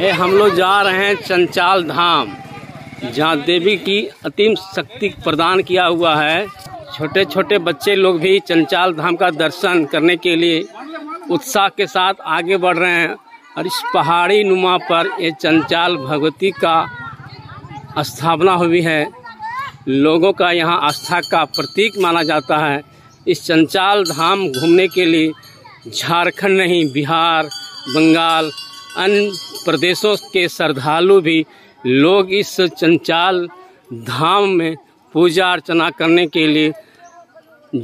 ये हम लोग जा रहे हैं चंचल धाम, जहाँ देवी की अतीम शक्ति प्रदान किया हुआ है। छोटे छोटे बच्चे लोग भी चंचल धाम का दर्शन करने के लिए उत्साह के साथ आगे बढ़ रहे हैं। और इस पहाड़ी नुमा पर ये चंचल भगवती का स्थापना हुई है। लोगों का यहाँ आस्था का प्रतीक माना जाता है। इस चंचल धाम घूमने के लिए झारखंड नहीं, बिहार, बंगाल, अन्य प्रदेशों के श्रद्धालु भी लोग इस चंचल धाम में पूजा अर्चना करने के लिए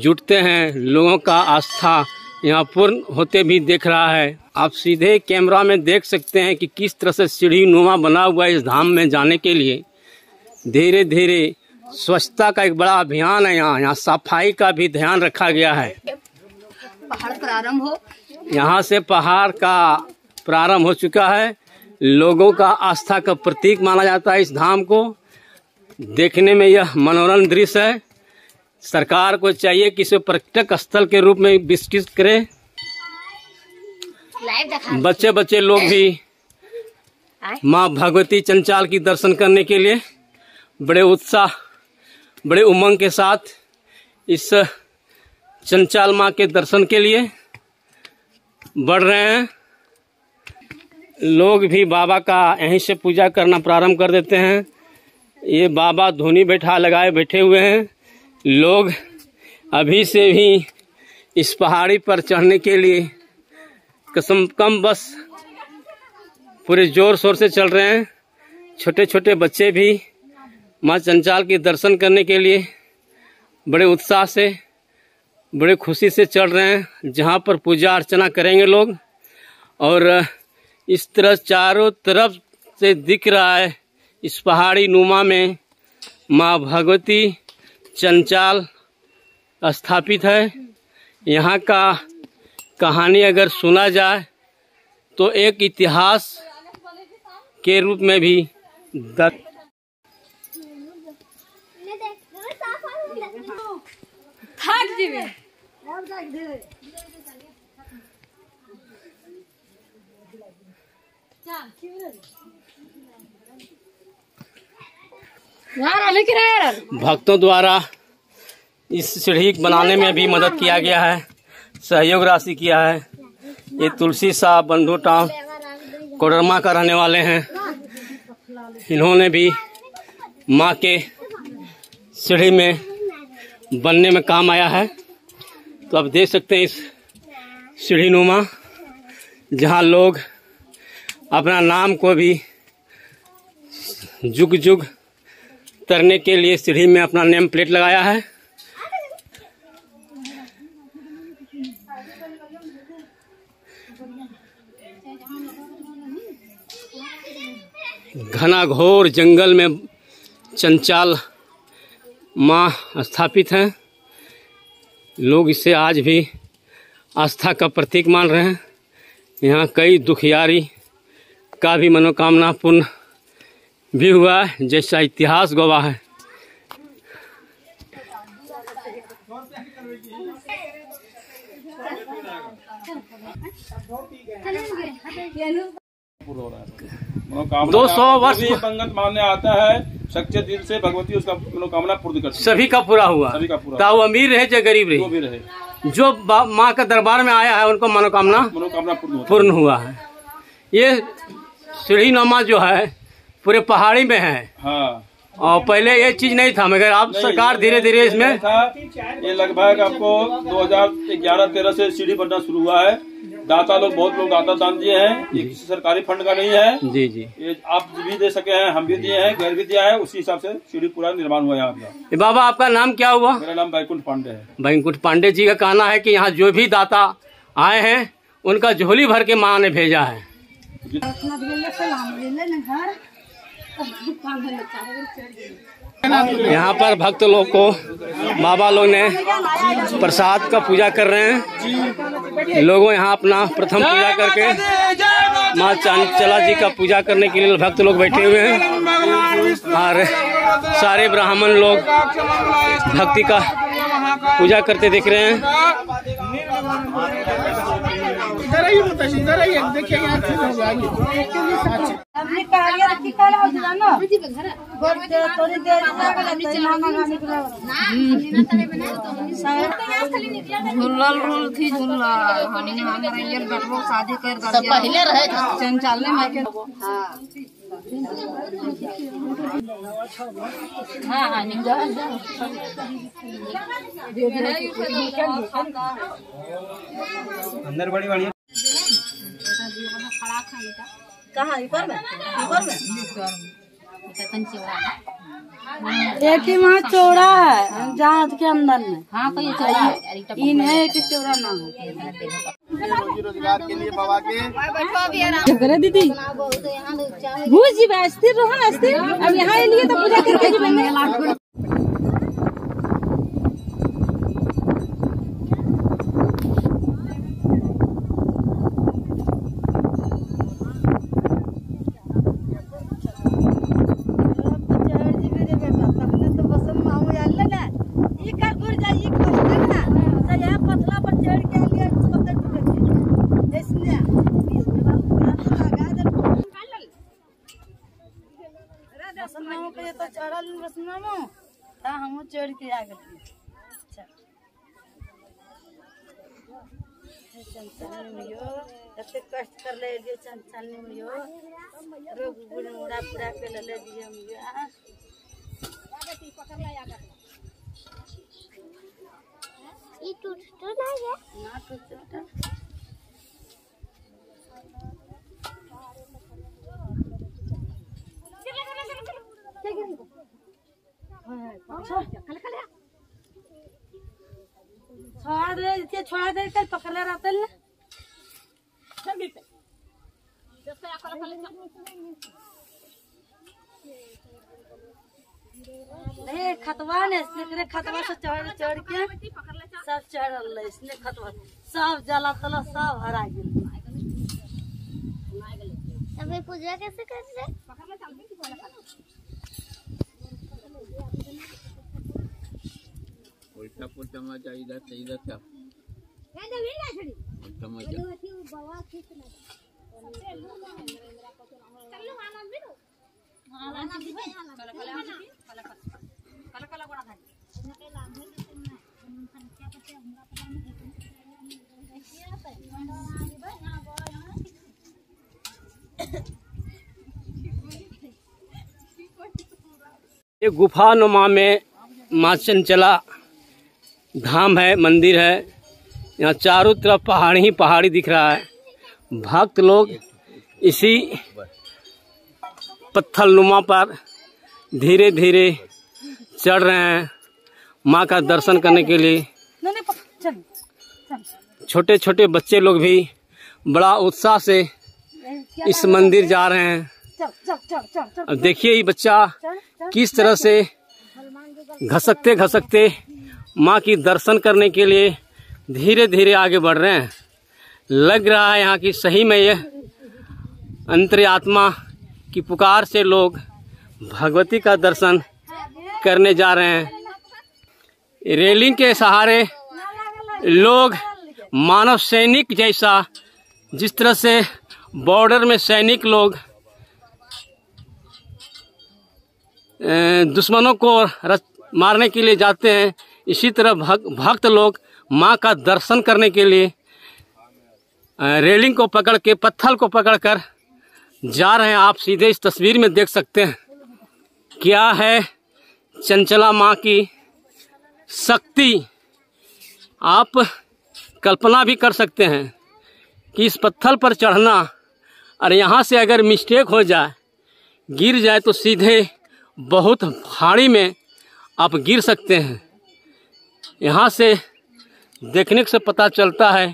जुटते हैं। लोगों का आस्था यहाँ पूर्ण होते भी देख रहा है। आप सीधे कैमरा में देख सकते हैं कि किस तरह से सीढ़ी नुमा बना हुआ है। इस धाम में जाने के लिए धीरे धीरे स्वच्छता का एक बड़ा अभियान है। यहाँ सफाई का भी ध्यान रखा गया है। पहाड़ प्रारंभ हो, यहाँ से पहाड़ का प्रारंभ हो चुका है। लोगों का आस्था का प्रतीक माना जाता है इस धाम को। देखने में यह मनोरम दृश्य है। सरकार को चाहिए कि इसे पर्यटक स्थल के रूप में विकसित करे। बच्चे बच्चे लोग भी माँ भगवती चंचल की दर्शन करने के लिए बड़े उत्साह, बड़े उमंग के साथ इस चंचल माँ के दर्शन के लिए बढ़ रहे हैं। लोग भी बाबा का यहीं से पूजा करना प्रारंभ कर देते हैं। ये बाबा धुनी बैठा लगाए बैठे हुए हैं। लोग अभी से भी इस पहाड़ी पर चढ़ने के लिए कसम कम बस पूरे जोर शोर से चल रहे हैं। छोटे छोटे बच्चे भी माँ चंचल के दर्शन करने के लिए बड़े उत्साह से, बड़े खुशी से चल रहे हैं, जहाँ पर पूजा अर्चना करेंगे लोग। और इस तरह चारों तरफ से दिख रहा है इस पहाड़ी नुमा में माँ भगवती चंचल स्थापित है। यहाँ का कहानी अगर सुना जाए तो एक इतिहास के रूप में भी भक्तों द्वारा इस सीढ़ी बनाने में भी मदद किया गया है, सहयोग राशि किया है। ये तुलसी साहब बंधु टाउन कोडरमा का रहने वाले हैं। इन्होंने भी माँ के सीढ़ी में बनने में काम आया है। तो आप देख सकते हैं इस सीढ़ी नुमा, जहाँ लोग अपना नाम को भी जुग जुग तरने के लिए सीढ़ी में अपना नेम प्लेट लगाया है। घना घोर जंगल में चंचल माँ स्थापित है। लोग इसे आज भी आस्था का प्रतीक मान रहे हैं। यहाँ कई दुखियारी का भी मनोकामना पूर्ण भी हुआ है, जैसा इतिहास गवाह है। मनोकामना 200 वर्ष संगत मानने आता है, सच्चे दिल से भगवती उसका मनोकामना पूर्ण करती। सभी का पूरा हुआ, सभी का पूरा, चाहे वो अमीर रहे चाहे गरीब रहे। जो माँ के दरबार में आया है उनको मनोकामना पूर्ण हुआ है। ये सीढ़ी नुमा जो है पूरे पहाड़ी में है। हाँ। और पहले ये चीज नहीं था, मगर आप सरकार धीरे धीरे इसमें ये लगभग आपको 2011-13 से सीढ़ी बनना शुरू हुआ है। दाता लोग, बहुत लोग दाता दान दिए हैं। ये किसी सरकारी फंड का नहीं है। जी जी, ये आप भी दे सके हैं, हम भी दिए हैं, घर भी दिया है। उसी हिसाब से सीढ़ी पूरा निर्माण हुआ है। आपका बाबा, आपका नाम क्या हुआ? मेरा नाम वैकुंठ पांडे है। वैकुंठ पांडे जी का कहना है कि यहाँ जो भी दाता आए हैं उनका झोली भर के माँ ने भेजा है। यहाँ पर भक्त लोग को बाबा लोग ने प्रसाद का पूजा कर रहे हैं। लोगों यहाँ अपना प्रथम पूजा करके माँ चंचला जी का पूजा करने के लिए भक्त लोग बैठे हुए हैं। और सारे ब्राह्मण लोग भक्ति का पूजा करते दिख रहे हैं। चंचालिनी माँ के अंदर बड़ी वाली कहाँ एक ही वहाँ चौड़ा है जहाँ के अंदर में। हाँ कोई चौड़ा इन्हें कि चौड़ा ना हो। रोजगार के लिए बाबा के दीदी भूज जी स्थिर रोहन अस्थिर अब यहाँ लिए तो पूजा करके कष्ट कर ले पूरा के ले ये टूट तो ना है ना टूट छोड़ा दे कर पकड़ा रहता है नहीं खतवा ने इसने खतवा से चढ़ चढ़ के सब चढ़ इसने खतवा सब जला तला सब हरा गया। पूजा कैसे कर रहे ये गुफा नुमा में माँ चंचला धाम है, मंदिर है। यहाँ चारों तरफ पहाड़ी ही पहाड़ी दिख रहा है। भक्त लोग इसी पत्थर नुमा पर धीरे धीरे चढ़ रहे हैं माँ का दर्शन करने के लिए। छोटे छोटे बच्चे लोग भी बड़ा उत्साह से इस मंदिर जा रहे हैं। अब देखिए ये बच्चा किस तरह से घसकते घसकते माँ की दर्शन करने के लिए धीरे धीरे आगे बढ़ रहे हैं। लग रहा है यहाँ की सही में यह अंतर्यात्मा की पुकार से लोग भगवती का दर्शन करने जा रहे हैं। रेलिंग के सहारे लोग मानव सैनिक जैसा, जिस तरह से बॉर्डर में सैनिक लोग दुश्मनों को मारने के लिए जाते हैं, इसी तरह भक्त लोग माँ का दर्शन करने के लिए रेलिंग को पकड़ के पत्थर को पकड़कर जा रहे हैं। आप सीधे इस तस्वीर में देख सकते हैं क्या है चंचला माँ की शक्ति। आप कल्पना भी कर सकते हैं कि इस पत्थर पर चढ़ना और यहाँ से अगर मिस्टेक हो जाए, गिर जाए तो सीधे बहुत भारी में आप गिर सकते हैं। यहाँ से देखने से पता चलता है।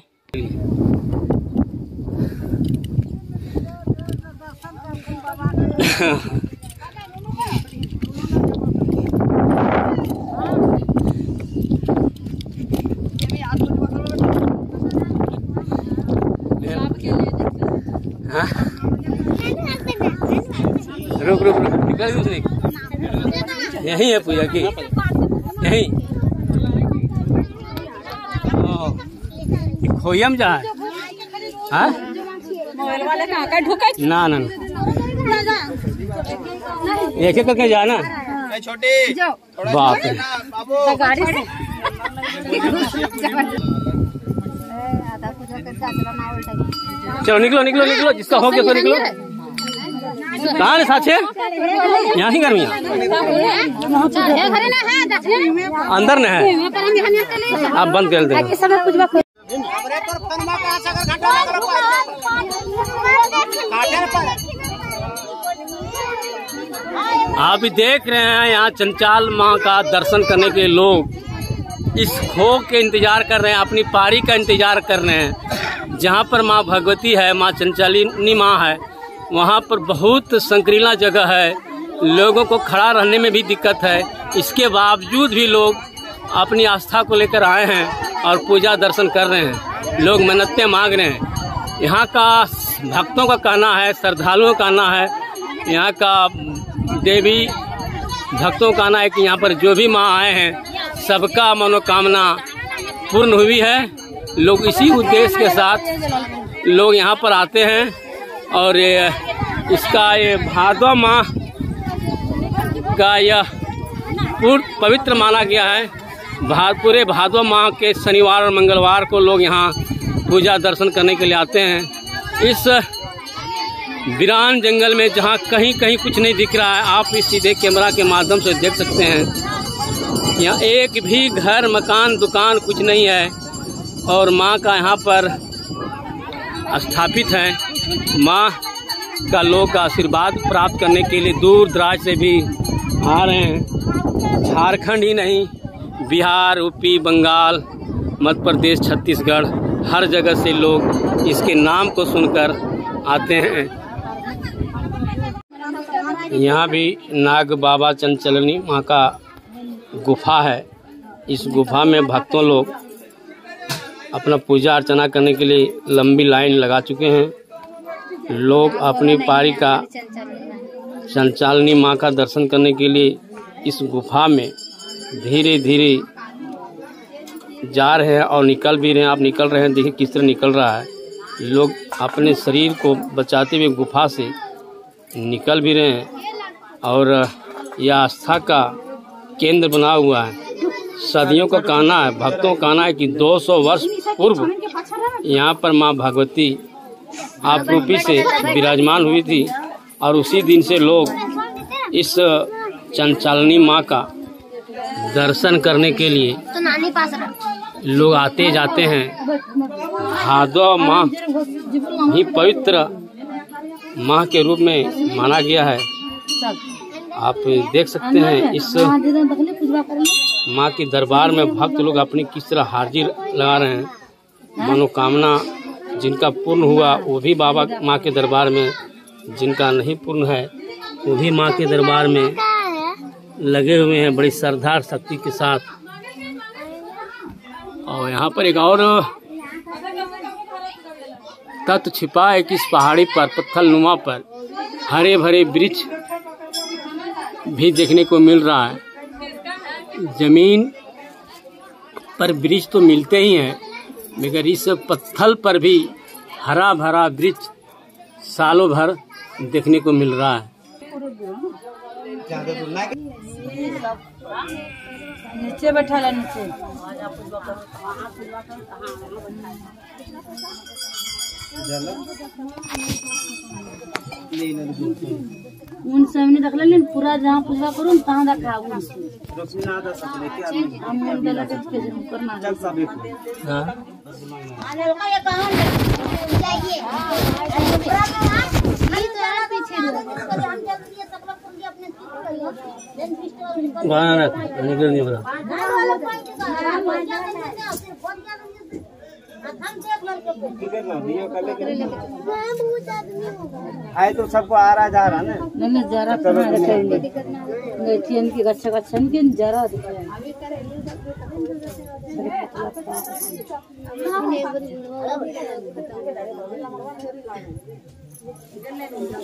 रुक रुक रुक यही है पूजा की यही खोयम जा है ना ना एक एक करके जाना। छोटे बाप रे चलो निकलो निकलो निकलो, जिसका हो गया तो निकलो। कहाँ रे साथे? यहाँ ही गर्मी अंदर न है, आप बंद कर दे। आप भी देख रहे हैं यहाँ चंचाल माँ का दर्शन करने के लोग इस खो के इंतजार कर रहे हैं, अपनी पारी का इंतजार कर रहे हैं। जहाँ पर माँ भगवती है, माँ चंचालिनी माँ है, वहाँ पर बहुत संकरीला जगह है, लोगों को खड़ा रहने में भी दिक्कत है। इसके बावजूद भी लोग अपनी आस्था को लेकर आए हैं और पूजा दर्शन कर रहे हैं। लोग मन्नतें मांग रहे हैं। यहाँ का भक्तों का कहना है, श्रद्धालुओं का कहना है, यहाँ का देवी भक्तों का कहना है कि यहाँ पर जो भी माँ आए हैं सबका मनोकामना पूर्ण हुई है। लोग इसी उद्देश्य के साथ लोग यहाँ पर आते हैं। और इसका ये भादवा माह का यह पूर्ण पवित्र माना गया है। पूरे भादवा माह के शनिवार और मंगलवार को लोग यहाँ पूजा दर्शन करने के लिए आते हैं। इस वीरान जंगल में जहाँ कहीं कहीं कुछ नहीं दिख रहा है, आप इस सीधे कैमरा के माध्यम से देख सकते हैं। यहाँ एक भी घर, मकान, दुकान कुछ नहीं है और माँ का यहाँ पर स्थापित है। माँ का लोग का आशीर्वाद प्राप्त करने के लिए दूर दराज से भी आ रहे हैं। झारखंड ही नहीं, बिहार, यूपी, बंगाल, मध्य प्रदेश, छत्तीसगढ़, हर जगह से लोग इसके नाम को सुनकर आते हैं। यहाँ भी नाग बाबा चंचलनी माँ का गुफा है। इस गुफा में भक्तों लोग अपना पूजा अर्चना करने के लिए लंबी लाइन लगा चुके हैं। लोग अपनी पारी का चंचालिनी माँ का दर्शन करने के लिए इस गुफा में धीरे धीरे जा रहे हैं और निकल भी रहे हैं। आप निकल रहे हैं, देखिए किस तरह निकल रहा है। लोग अपने शरीर को बचाते हुए गुफा से निकल भी रहे हैं और यह आस्था का केंद्र बना हुआ है। सदियों का कहना है, भक्तों का कहना है कि 200 वर्ष पूर्व यहाँ पर माँ भगवती आप रूपी से विराजमान हुई थी और उसी दिन से लोग इस चंचालिनी माँ का दर्शन करने के लिए लोग आते जाते हैं। भादवा माह ही पवित्र माह के रूप में माना गया है। आप देख सकते हैं इस माँ के दरबार में भक्त लोग अपनी किस तरह हाजिर लगा रहे हैं। मनोकामना जिनका पूर्ण हुआ वो भी बाबा माँ के दरबार में, जिनका नहीं पूर्ण है वो भी माँ के दरबार में लगे हुए हैं बड़ी श्रद्धा शक्ति के साथ। और यहाँ पर एक और तत्व छिपा है कि इस पहाड़ी पर पत्थर नुमा पर हरे भरे वृक्ष भी देखने को मिल रहा है। जमीन पर वृक्ष तो मिलते ही हैं, मगर इस पत्थल पर भी हरा भरा वृक्ष सालों भर देखने को मिल रहा है। नीचे बैठा है, नीचे उन सामने रख लेकिन पूरा जहाँ पूजा करो तहाँ रखा है तो सबको आ रहा जा रहा ना ना जरा की गच्छा गच्छा के जरा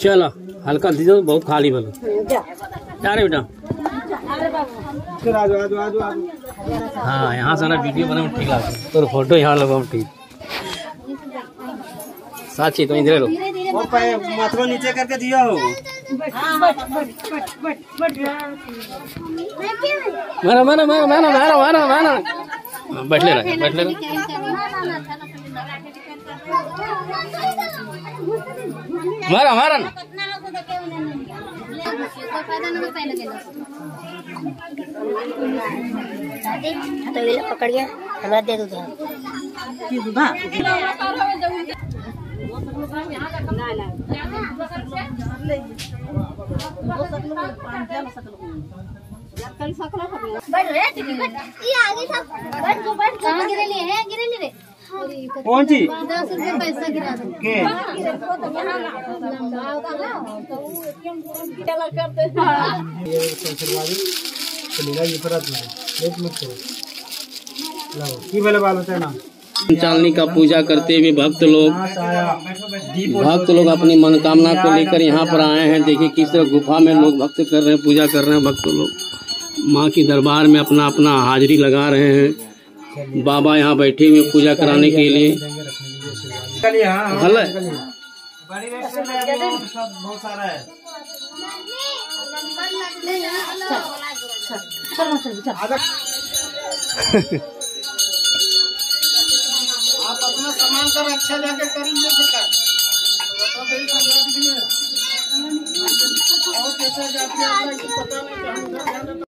चलो हल्का दीजिए, बहुत खाली बोलो जा रहे बेटा। हाँ यहाँ से ना वीडियो बनाओ, ठीक है तो फोटो यहाँ लगाओ, ठीक साची तो इधर लो। वो नीचे करके दिया हो। मारो मारो मारो मारो मारो मारो मारो। बैठ लेना बैठ लेना। मारो मारो तो पकड़ गया हमरा दे दो कौन सी 10 रुपये पैसा गिरा दो। ना चंचालिनी का पूजा करते हुए भक्त लोग अपनी मनोकामना को लेकर यहाँ पर आए हैं। देखिए किस तरह गुफा में लोग भक्त कर रहे हैं, पूजा कर रहे हैं। भक्त लोग माँ की दरबार में अपना अपना हाजिरी लगा रहे हैं। बाबा यहाँ बैठे हुए पूजा कराने के लिए। अच्छा जाके कर लीजिए सरकार। और कैसे जाते हैं पता नहीं।